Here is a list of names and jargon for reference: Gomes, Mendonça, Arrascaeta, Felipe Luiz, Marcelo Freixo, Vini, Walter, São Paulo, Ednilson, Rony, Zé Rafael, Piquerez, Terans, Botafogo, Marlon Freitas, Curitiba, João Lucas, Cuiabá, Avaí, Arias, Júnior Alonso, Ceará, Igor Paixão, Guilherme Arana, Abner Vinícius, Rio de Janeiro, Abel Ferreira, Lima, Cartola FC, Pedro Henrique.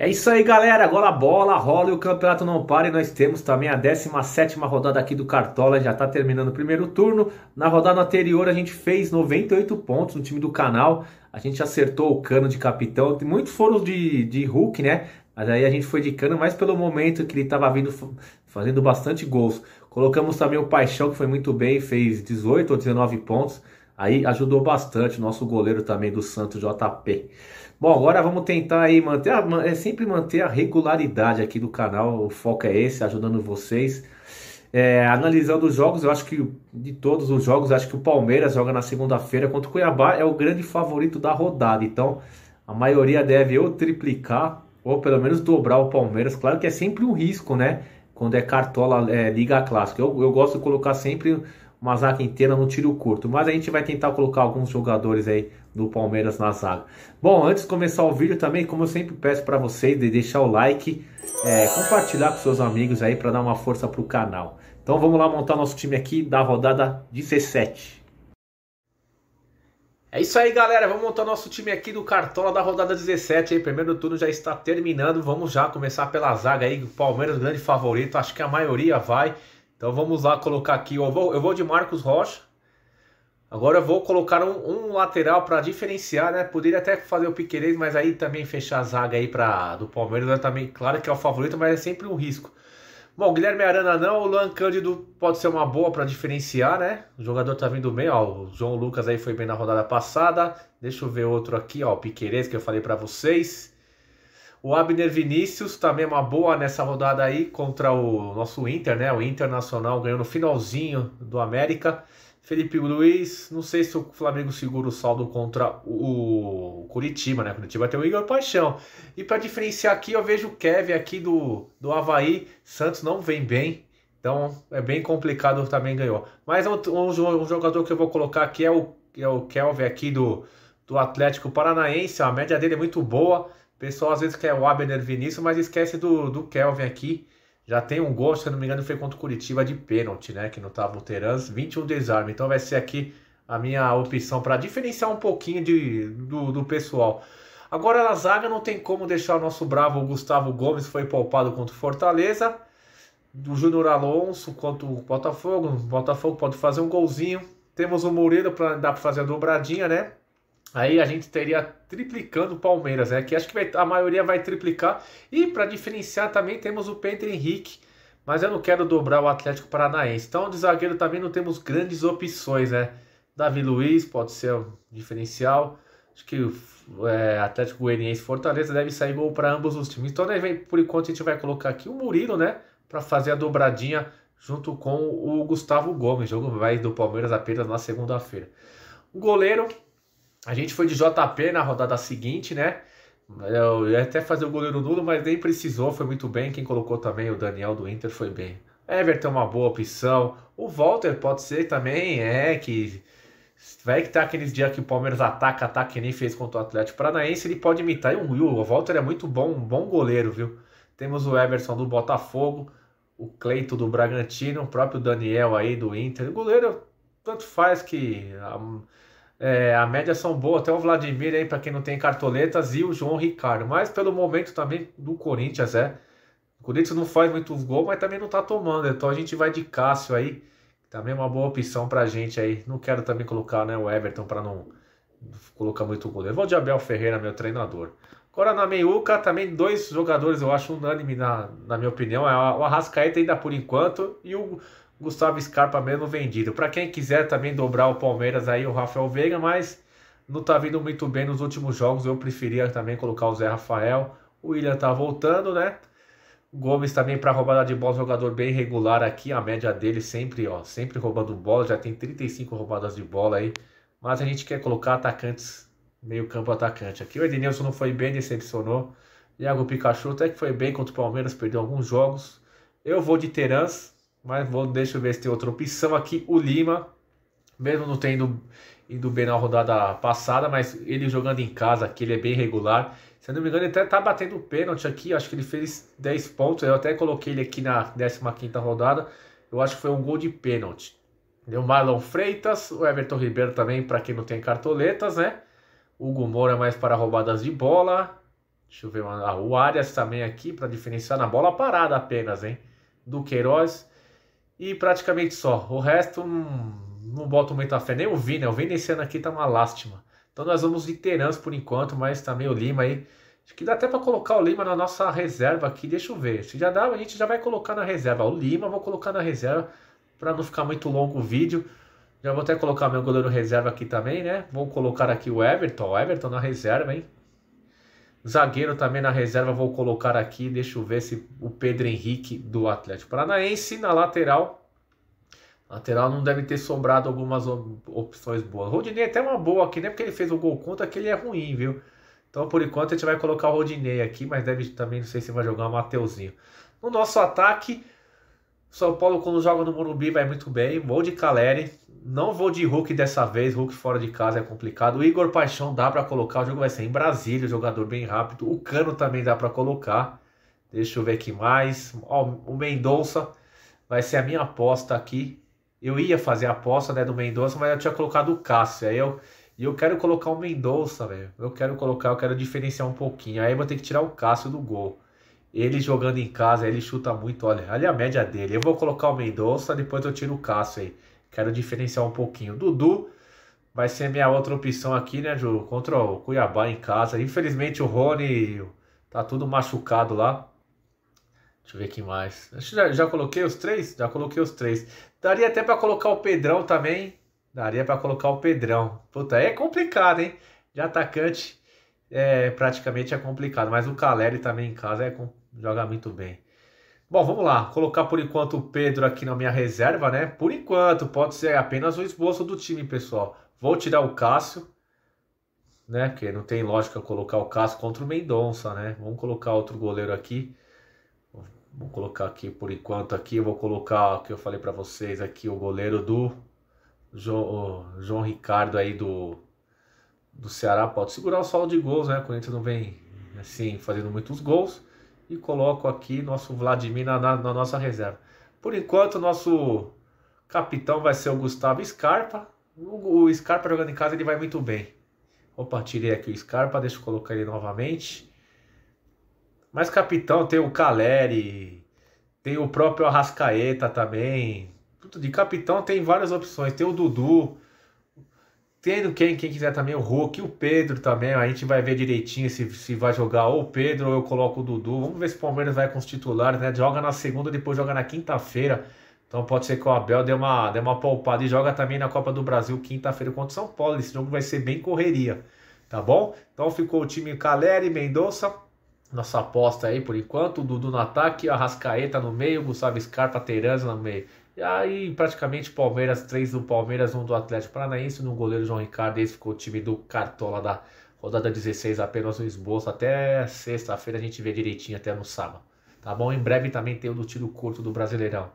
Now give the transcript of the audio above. É isso aí, galera. Agora a bola rola e o campeonato não para. E nós temos também a 17ª rodada aqui do Cartola. Já está terminando o primeiro turno. Na rodada anterior a gente fez 98 pontos no time do canal. A gente acertou o Cano de capitão. Muitos foram de Hulk, né? Mas aí a gente foi de Cano, mas pelo momento que ele estava vindo fazendo bastante gols. Colocamos também o Paixão, que foi muito bem. Fez 18 ou 19 pontos. Aí ajudou bastante o nosso goleiro também do Santos, JP. Bom, agora vamos tentar aí manter, sempre manter a regularidade aqui do canal, o foco é esse, ajudando vocês. Analisando os jogos, eu acho que de todos os jogos, acho que o Palmeiras joga na segunda-feira contra o Cuiabá, é o grande favorito da rodada. Então, a maioria deve ou triplicar, ou pelo menos dobrar o Palmeiras. Claro que é sempre um risco, né? Quando é Cartola, Liga Clássica. Eu gosto de colocar sempre uma zaga inteira no tiro curto, mas a gente vai tentar colocar alguns jogadores aí do Palmeiras na zaga. Bom, antes de começar o vídeo também, como eu sempre peço para vocês, de deixar o like, compartilhar com seus amigos aí para dar uma força pro canal. Então vamos lá montar nosso time aqui da rodada 17. É isso aí, galera, vamos montar nosso time aqui do Cartola da rodada 17 aí. Primeiro turno já está terminando, vamos já começar pela zaga aí, o Palmeiras grande favorito, acho que a maioria vai. Então vamos lá colocar aqui, eu vou de Marcos Rocha. Agora eu vou colocar um lateral para diferenciar, né? Poderia até fazer o Piquerez, mas aí também fechar a zaga aí do Palmeiras. Eu também, claro que é o favorito, mas é sempre um risco. Bom, Guilherme Arana não, o Luan Cândido pode ser uma boa para diferenciar, né? O jogador tá vindo bem, ó, o João Lucas aí foi bem na rodada passada. Deixa eu ver outro aqui, ó, o Piquerez que eu falei para vocês. O Abner Vinícius também é uma boa nessa rodada aí contra o nosso Inter, né? O Internacional ganhou no finalzinho do América. Felipe Luiz, não sei se o Flamengo segura o saldo contra o Curitiba, né? Curitiba tem o Igor Paixão. E para diferenciar aqui, eu vejo o Kelvin aqui do Avaí. Santos não vem bem, então é bem complicado, também ganhou. Mas um jogador que eu vou colocar aqui é o Kelvin aqui do Atlético Paranaense. A média dele é muito boa. O pessoal às vezes quer o Abner Vinícius, mas esquece do Kelvin aqui. Já tem um gol, se eu não me engano, foi contra o Curitiba de pênalti, né? Que não estava o Terans, 21 desarme. Então vai ser aqui a minha opção para diferenciar um pouquinho do pessoal. Agora na zaga não tem como deixar o nosso bravo Gustavo Gomes, foi poupado contra o Fortaleza. O Júnior Alonso contra o Botafogo. O Botafogo pode fazer um golzinho. Temos o Murilo, dá para fazer a dobradinha, né? Aí a gente teria triplicando o Palmeiras, né? Que acho que a maioria vai triplicar. E para diferenciar também temos o Pedro Henrique. Mas eu não quero dobrar o Atlético Paranaense. Então de zagueiro também não temos grandes opções, né? Davi Luiz pode ser um diferencial. Acho que o Atlético Goianiense e Fortaleza deve sair gol para ambos os times. Então né, por enquanto a gente vai colocar aqui o Murilo, né? Para fazer a dobradinha junto com o Gustavo Gomes. O jogo vai do Palmeiras apenas na segunda-feira. O goleiro... A gente foi de JP na rodada seguinte, né? Eu ia até fazer o goleiro nulo, mas nem precisou, foi muito bem. Quem colocou também o Daniel do Inter foi bem. Everton é uma boa opção. O Walter pode ser também, que... Vai que tá aqueles dias que o Palmeiras ataca, que nem fez contra o Atlético Paranaense, ele pode imitar. E o Walter é muito bom, um bom goleiro, viu? Temos o Everton do Botafogo, o Cleiton do Bragantino, o próprio Daniel aí do Inter. O goleiro, tanto faz que... a média são boas, até o Vladimir aí para quem não tem cartoletas e o João Ricardo, mas pelo momento também do Corinthians o Corinthians não faz muitos gols, mas também não tá tomando, então a gente vai de Cássio aí, também é uma boa opção pra gente aí. Não quero também colocar, né, o Everton para não colocar muito goleiro. Vou de Abel Ferreira, meu treinador. Agora na meiuca também dois jogadores eu acho unânime na minha opinião, é o Arrascaeta ainda por enquanto e o Gustavo Scarpa mesmo vendido. Para quem quiser também dobrar o Palmeiras aí, o Rafael Veiga, mas não tá vindo muito bem nos últimos jogos. Eu preferia também colocar o Zé Rafael. O William tá voltando, né? Gomes também para roubada de bola, jogador bem regular aqui. A média dele sempre, ó, sempre roubando bola. Já tem 35 roubadas de bola aí. Mas a gente quer colocar atacantes, meio campo atacante. Aqui o Ednilson não foi bem, decepcionou. Iago Pikachu até que foi bem contra o Palmeiras, perdeu alguns jogos. Eu vou de Terans. Mas deixa eu ver se tem outra opção aqui. O Lima, mesmo não tendo ido bem na rodada passada, mas ele jogando em casa aqui, ele é bem regular. Se eu não me engano, ele até tá batendo pênalti aqui. Acho que ele fez 10 pontos. Eu até coloquei ele aqui na 15ª rodada. Eu acho que foi um gol de pênalti. Deu o Marlon Freitas, o Everton Ribeiro também, para quem não tem cartoletas, né? O Hugo Moura mais para roubadas de bola. Deixa eu ver o Arias também aqui para diferenciar na bola parada apenas, hein? Do Queiroz. E praticamente só. O resto não boto muita fé. Nem o Vini, né? O Vini esse ano aqui tá uma lástima. Então nós vamos de Terans por enquanto, mas também o Lima aí. Acho que dá até para colocar o Lima na nossa reserva aqui. Deixa eu ver. Se já dá, a gente já vai colocar na reserva. O Lima vou colocar na reserva para não ficar muito longo o vídeo. Já vou até colocar meu goleiro reserva aqui também, né? Vou colocar aqui o Everton. O Everton na reserva, hein? Zagueiro também na reserva vou colocar aqui. Deixa eu ver se o Pedro Henrique do Atlético Paranaense na lateral. Lateral não deve ter sobrado algumas opções boas. O Rodinei até uma boa aqui, né? Porque ele fez o gol contra que ele é ruim, viu? Então por enquanto a gente vai colocar o Rodinei aqui, mas deve também, não sei se vai jogar o Mateuzinho. No nosso ataque... São Paulo, quando joga no Morumbi, vai muito bem. Vou de Calleri. Não vou de Hulk dessa vez. Hulk fora de casa é complicado. O Igor Paixão dá para colocar. O jogo vai ser em Brasília. O jogador bem rápido. O Cano também dá para colocar. Deixa eu ver aqui mais. Ó, o Mendonça vai ser a minha aposta aqui. Eu ia fazer a aposta, né, do Mendonça, mas eu tinha colocado o Cássio. Aí eu quero colocar o Mendonça, velho. Eu quero diferenciar um pouquinho. Aí eu vou ter que tirar o Cássio do gol. Ele jogando em casa, ele chuta muito, olha a média dele. Eu vou colocar o Mendonça, depois eu tiro o Cássio aí. Quero diferenciar um pouquinho. Dudu vai ser minha outra opção aqui, né, Ju? Contra o Cuiabá em casa. Infelizmente o Rony tá tudo machucado lá. Deixa eu ver aqui mais. Já coloquei os três? Já coloquei os três. Daria até pra colocar o Pedrão também. Daria pra colocar o Pedrão. Puta, é complicado, hein? De atacante, praticamente é complicado. Mas o Calleri também em casa é complicado. Joga muito bem. Bom, vamos lá. Colocar por enquanto o Pedro aqui na minha reserva, né? Por enquanto, pode ser apenas o esboço do time, pessoal. Vou tirar o Cássio, né? Porque não tem lógica colocar o Cássio contra o Mendonça, né? Vamos colocar outro goleiro aqui. Vou colocar aqui por enquanto aqui. Eu vou colocar o que eu falei pra vocês aqui, o goleiro do João Ricardo aí do Ceará. Pode segurar o saldo de gols, né? O Corinthians não vem assim fazendo muitos gols. E coloco aqui nosso Vladimir na nossa reserva. Por enquanto, nosso capitão vai ser o Gustavo Scarpa. O Scarpa jogando em casa, ele vai muito bem. Opa, tirei aqui o Scarpa, deixa eu colocar ele novamente. Mas capitão tem o Calleri, tem o próprio Arrascaeta também. De capitão tem várias opções, tem o Dudu. Tendo quem quiser também, o Hulk, o Pedro também, a gente vai ver direitinho se vai jogar ou o Pedro ou eu coloco o Dudu. Vamos ver se o Palmeiras vai com os titulares, né? Joga na segunda, depois joga na quinta-feira. Então pode ser que o Abel dê uma poupada e joga também na Copa do Brasil quinta-feira contra o São Paulo. Esse jogo vai ser bem correria, tá bom? Então ficou o time Calleri, Mendonça, nossa aposta aí por enquanto. O Dudu no ataque, a Arrascaeta no meio, Gustavo Scarpa, Terans no meio. E aí praticamente Palmeiras, 3 do Palmeiras, 1 do Atlético Paranaense, no goleiro João Ricardo. Esse ficou o time do Cartola da rodada 16, apenas um esboço. Até sexta-feira a gente vê direitinho, até no sábado. Tá bom? Em breve também tem o do tiro curto do Brasileirão.